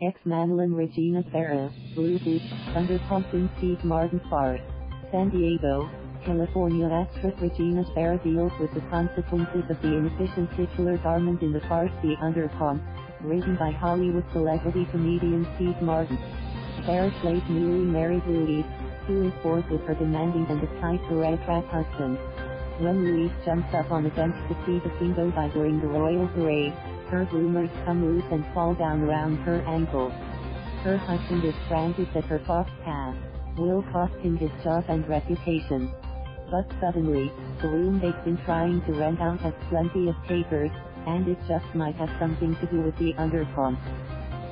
Ex-Manilin Regina Vera, Bluetooth, Underpants Steve Martin Part, San Diego, California. Actress Regina Vera deals with the consequences of the inefficient titular garment in the farce The Underpants, written by Hollywood celebrity comedian Steve Martin. Vera plays newly married Louise, who is bored with her demanding and uptight husband. When Louise jumps up on a bench to see the bingo by during the royal parade, her bloomers come loose and fall down around her ankles. Her husband is frantic that her fox path will cost him his job and reputation. But suddenly, the room they've been trying to rent out has plenty of takers, and it just might have something to do with the underpants.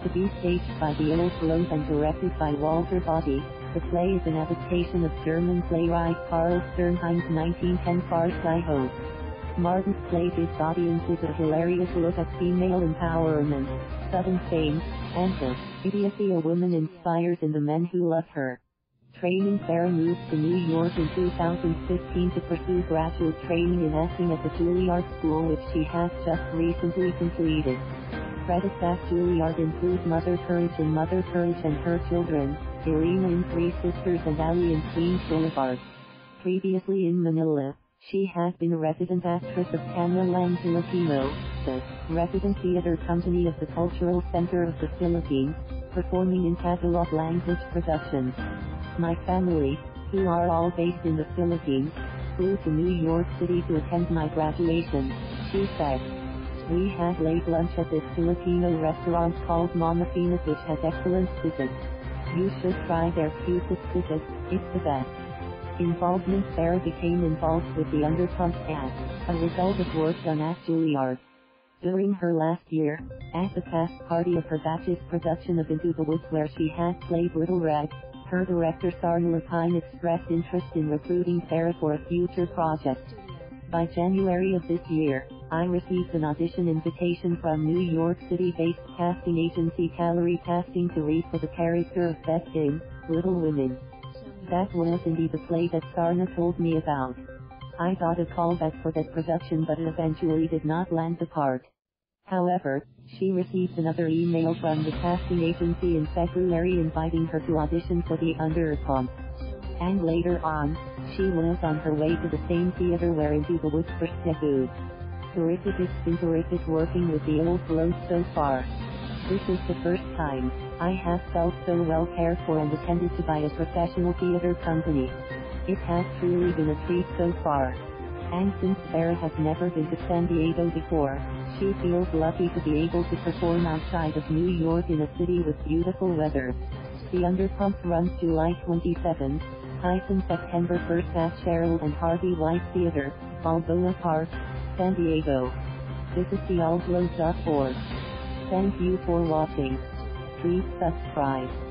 To be staged by The Old Globe and directed by Walter Bobbie, the play is an adaptation of German playwright Karl Sternheim's 1910 farce I Hope. Martin's play gives audiences a hilarious look at female empowerment, sudden fame, and the idiocy a woman inspires in the men who love her. Training Vera moves to New York in 2015 to pursue graduate training in acting at the Juilliard School, which she has just recently completed. Credits at Juilliard include Mother Courage and Mother Courage and Her Children, Irina in Three Sisters, and Ali in Queens Boulevard. Previously in Manila, she has been a resident actress of Tanghalang Pilipino, the resident theater company of the Cultural Center of the Philippines, performing in Tagalog language productions. My family, who are all based in the Philippines, flew to New York City to attend my graduation, she said. We had late lunch at this Filipino restaurant called Mama Fina's, which has excellent pusit. You should try their pusit sisig, it's the best. Involvement Vera became involved with the underpants as a result of work done at Juilliard. During her last year, at the cast party of her batch's production of Into the Woods, where she had played Little Red, her director Sarna Lapine expressed interest in recruiting Vera for a future project. By January of this year, I received an audition invitation from New York City-based casting agency Calerie Casting to read for the character of Beth in Little Women. That was indeed the play that Sarna told me about. I got a call back for that production, but it eventually did not land the part. However, she received another email from the casting agency in February inviting her to audition for The Underpants. And later on, she was on her way to the same theater where Into the Woods first debuted. Terrific. It's been terrific working with The Old Globe so far. This is the first time I have felt so well cared for and attended to by a professional theater company. It has truly been a treat so far. And since Vera has never been to San Diego before, she feels lucky to be able to perform outside of New York in a city with beautiful weather. The Underpants runs July 27th, September 1st at Cheryl and Harvey White Theater, Balboa Park, San Diego. Visit theoldglobe.org. Thank you for watching. Please subscribe.